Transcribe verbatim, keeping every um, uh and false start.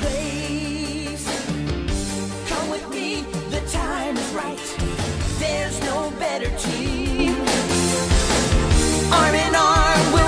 Place. Come with me.